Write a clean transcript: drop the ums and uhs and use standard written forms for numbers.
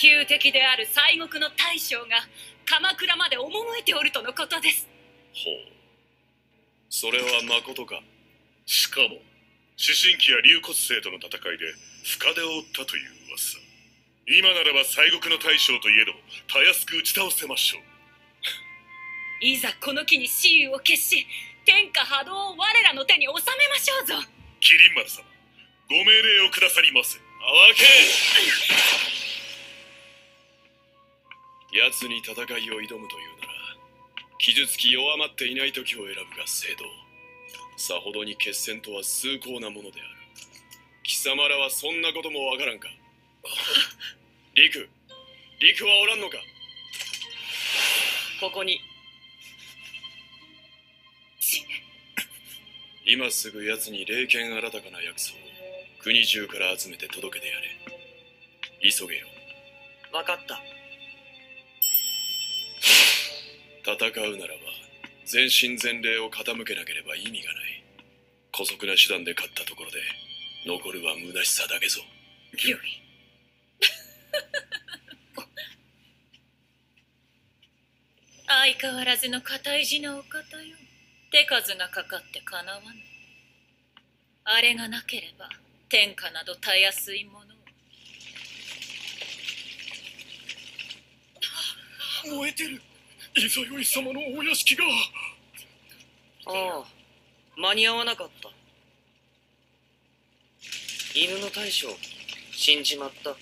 旧敵である西国の大将が鎌倉まで赴いておるとのことです。ほう、それはまことか。しかも主神鬼や龍骨星との戦いで深手を負ったという噂。今ならば西国の大将といえどたやすく打ち倒せましょう。いざこの機に雌雄を決し、天下波動を我らの手に収めましょうぞ。麒麟丸様、ご命令をくださります。あわけ奴に戦いを挑むというなら、傷つき弱まっていない時を選ぶが正道。さほどに決戦とは崇高なものである。貴様らはそんなこともわからんか。陸はおらんのか。ここに。今すぐ奴に霊剣新たかな薬草を国中から集めて届けてやれ。急げよ。分かった。戦うならば全身全霊を傾けなければ意味がない。姑息な手段で勝ったところで残るは虚しさだけぞ。よい。相変わらずの固い字のお方よ。手数がかかってかなわぬ。あれがなければ天下などたやすいものを。燃えてる伊佐よい様のお屋敷が。ああ、間に合わなかった。犬の大将、死んじまった。